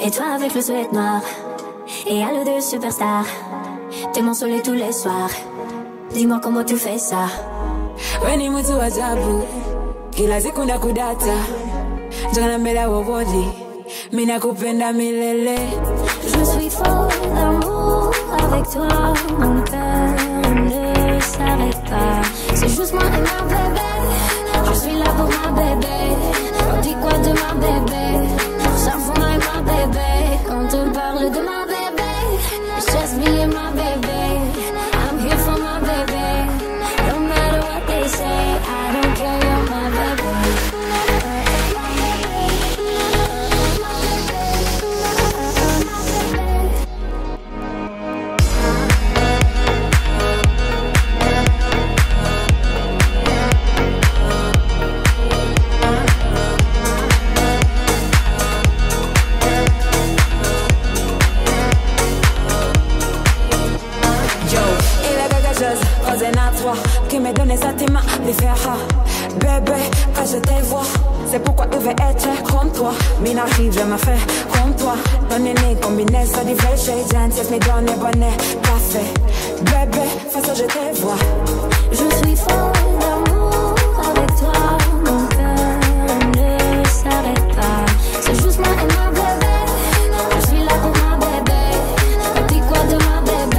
Et toi avec le sweat noir et halo de superstar. T'es mon soleil tous les soirs. Dis-moi comment tu fais ça. Weni mutu wa jabu kila siku na kudata jana mela wawodi mina kupenda milele. Je suis fou d'amour avec toi. Mon cœur ne s'arrête pas. C'est juste moi et ma bébé. Je suis là pour ma bébé. On dit quoi de ma bébé? J'en fous moi et ma bébé. Quand on parle de ma bébé, just me and my bébé. I'm here for my bébé. No matter what they say, I don't care, you're my bébé. Qui me donne ça, tes mains, les verras. Bébé, quand je te vois, c'est pourquoi je veux être comme toi. Mina arrive, je me fais comme toi. Ton aîné, combiné, ça divers, chez Gentief, mes donne bonnet, café. Bébé, façon je te vois. Je suis folle d'amour avec toi. Mon cœur ne s'arrête pas. C'est juste moi et ma bébé. Je suis là pour ma bébé. Dis quoi de ma bébé?